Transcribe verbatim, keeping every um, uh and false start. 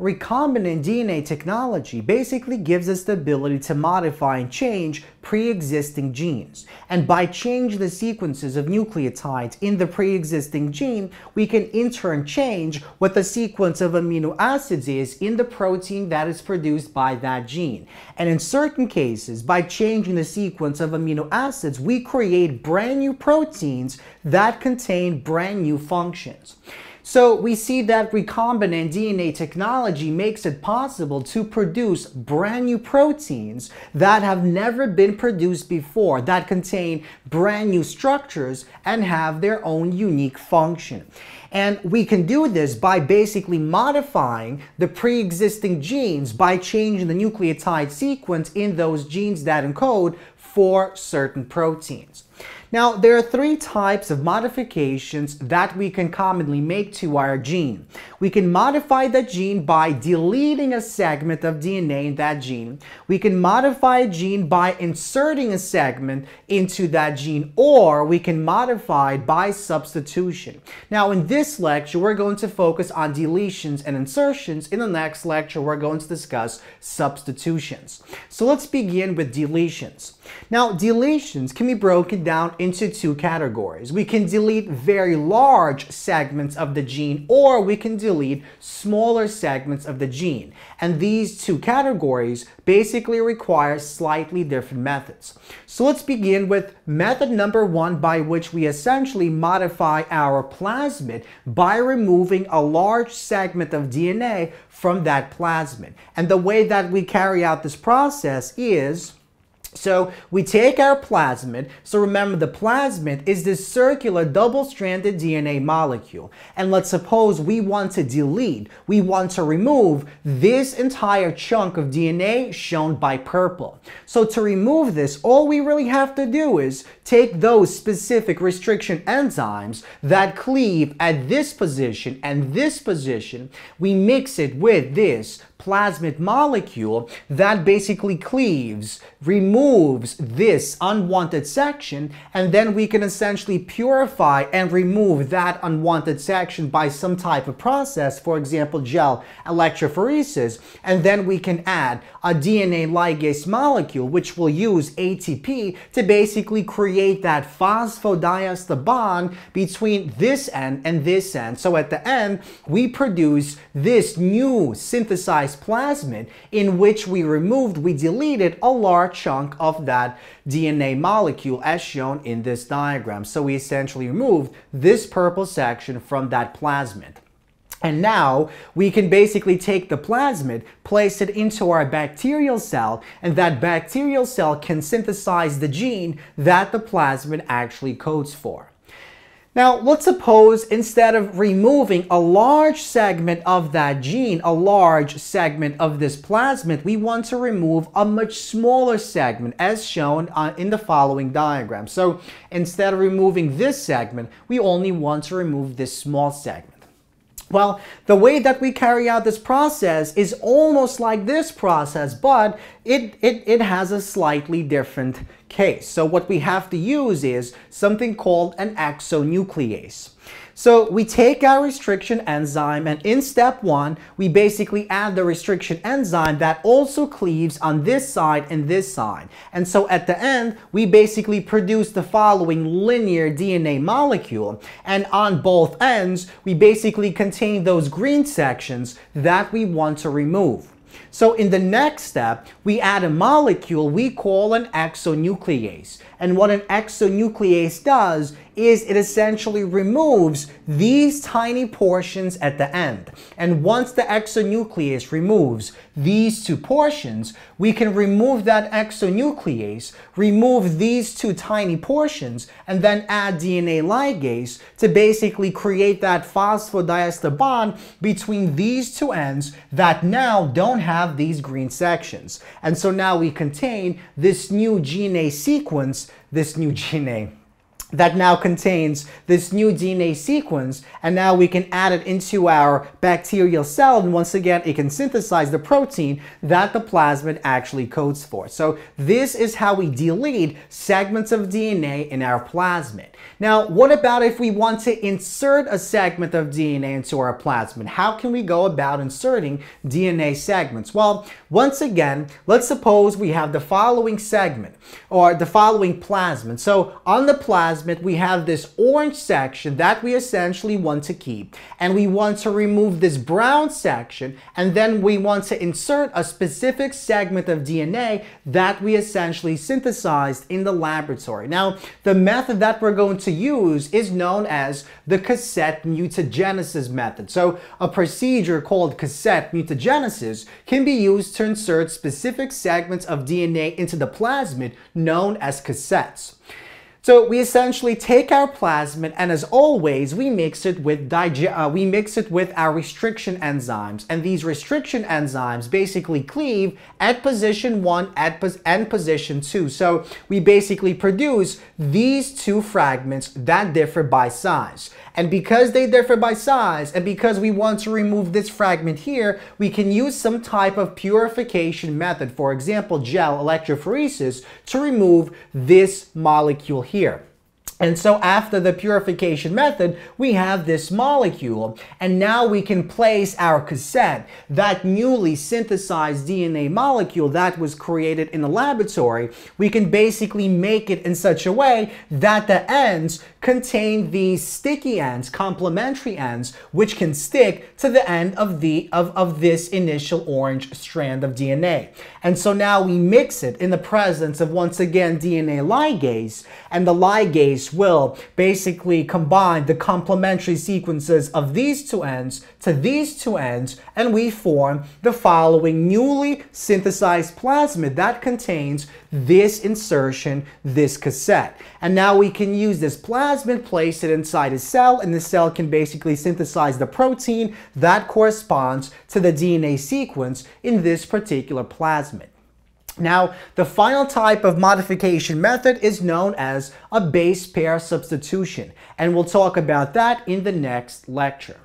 Recombinant D N A technology basically gives us the ability to modify and change pre-existing genes. And by changing the sequences of nucleotides in the pre-existing gene, we can in turn change what the sequence of amino acids is in the protein that is produced by that gene. And in certain cases, by changing the sequence of amino acids, we create brand new proteins that contain brand new functions. So we see that recombinant D N A technology makes it possible to produce brand new proteins that have never been produced before, that contain brand new structures and have their own unique function. And we can do this by basically modifying the pre-existing genes by changing the nucleotide sequence in those genes that encode for certain proteins. Now, there are three types of modifications that we can commonly make to our gene. We can modify the gene by deleting a segment of D N A in that gene. We can modify a gene by inserting a segment into that gene, or we can modify it by substitution. Now, in this lecture, we're going to focus on deletions and insertions. In the next lecture, we're going to discuss substitutions. So let's begin with deletions. Now, deletions can be broken down into two categories. We can delete very large segments of the gene, or we can delete smaller segments of the gene. And these two categories basically require slightly different methods. So let's begin with method number one, by which we essentially modify our plasmid by removing a large segment of D N A from that plasmid. And the way that we carry out this process is, so we take our plasmid. So remember, the plasmid is this circular double-stranded D N A molecule. And let's suppose we want to delete, we want to remove this entire chunk of D N A shown by purple. So to remove this, all we really have to do is take those specific restriction enzymes that cleave at this position and this position. We mix it with this plasmid molecule that basically cleaves, removes this unwanted section, and then we can essentially purify and remove that unwanted section by some type of process, for example, gel electrophoresis, and then we can add a D N A ligase molecule, which will use A T P to basically create that phosphodiester bond between this end and this end. So at the end, we produce this new synthesized plasmid in which we removed, we deleted a large chunk of that D N A molecule as shown in this diagram. So we essentially removed this purple section from that plasmid. And now we can basically take the plasmid, place it into our bacterial cell, and that bacterial cell can synthesize the gene that the plasmid actually codes for. Now, let's suppose instead of removing a large segment of that gene, a large segment of this plasmid, we want to remove a much smaller segment as shown uh, in the following diagram. So instead of removing this segment, we only want to remove this small segment. Well, the way that we carry out this process is almost like this process, but it, it, it has a slightly different case. So what we have to use is something called an exonuclease. So we take our restriction enzyme, and in step one, we basically add the restriction enzyme that also cleaves on this side and this side. And so at the end, we basically produce the following linear D N A molecule. And on both ends, we basically contain those green sections that we want to remove. So in the next step, we add a molecule we call an exonuclease. And what an exonuclease does is it essentially removes these tiny portions at the end. And once the exonuclease removes these two portions, we can remove that exonuclease, remove these two tiny portions, and then add D N A ligase to basically create that phosphodiester bond between these two ends that now don't have these green sections. And so now we contain this new G N A sequence, this new G N A that now contains this new D N A sequence, and now we can add it into our bacterial cell, and once again it can synthesize the protein that the plasmid actually codes for. So this is how we delete segments of D N A in our plasmid. Now, what about if we want to insert a segment of D N A into our plasmid? How can we go about inserting D N A segments? Well, once again, let's suppose we have the following segment or the following plasmid. So on the plasmid, we have this orange section that we essentially want to keep, and we want to remove this brown section, and then we want to insert a specific segment of D N A that we essentially synthesized in the laboratory. Now, the method that we're going to use is known as the cassette mutagenesis method. So a procedure called cassette mutagenesis can be used to insert specific segments of D N A into the plasmid, known as cassettes. So we essentially take our plasmid, and as always, we mix it with uh, we mix it with our restriction enzymes. And these restriction enzymes basically cleave at position one at pos and position two. So we basically produce these two fragments that differ by size. And because they differ by size, and because we want to remove this fragment here, we can use some type of purification method, for example, gel electrophoresis, to remove this molecule here. Here. And so after the purification method, we have this molecule, and now we can place our cassette, that newly synthesized D N A molecule that was created in the laboratory. We can basically make it in such a way that the ends contain these sticky ends, complementary ends, which can stick to the end of, the, of, of this initial orange strand of D N A. And so now we mix it in the presence of, once again, D N A ligase, and the ligase will basically combine the complementary sequences of these two ends to these two ends, and we form the following newly synthesized plasmid that contains this insertion, this cassette. And now we can use this plasmid, place it inside a cell, and the cell can basically synthesize the protein that corresponds to the D N A sequence in this particular plasmid. Now, the final type of modification method is known as a base pair substitution, and we'll talk about that in the next lecture.